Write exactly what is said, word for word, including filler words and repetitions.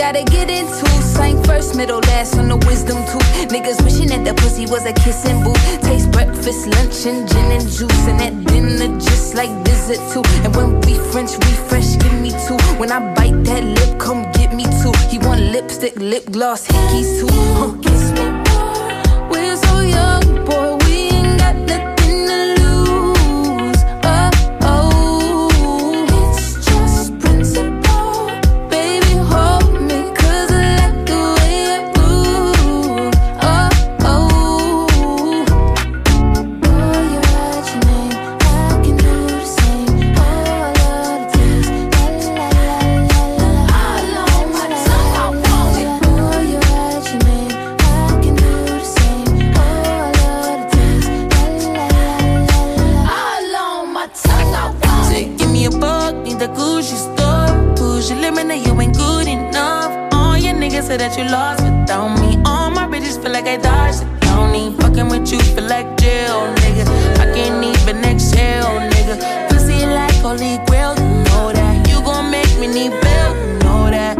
Gotta get into slang first, middle last on the wisdom tooth. Niggas wishing that the pussy was a kissing booth. Taste breakfast, lunch, and gin and juice, and at dinner just like visit too. And when we French refresh, give me two. When I bite that lip, come get me two. He want lipstick, lip gloss, hickeys too. Huh, kiss me more. We're so young, boy. That you lost without me. All my bitches feel like I dodged the county. Fucking with you feel like jail, nigga. I can't even exhale, nigga. Pussy like holy grail, you know that. You gon' make me need bail, you know that.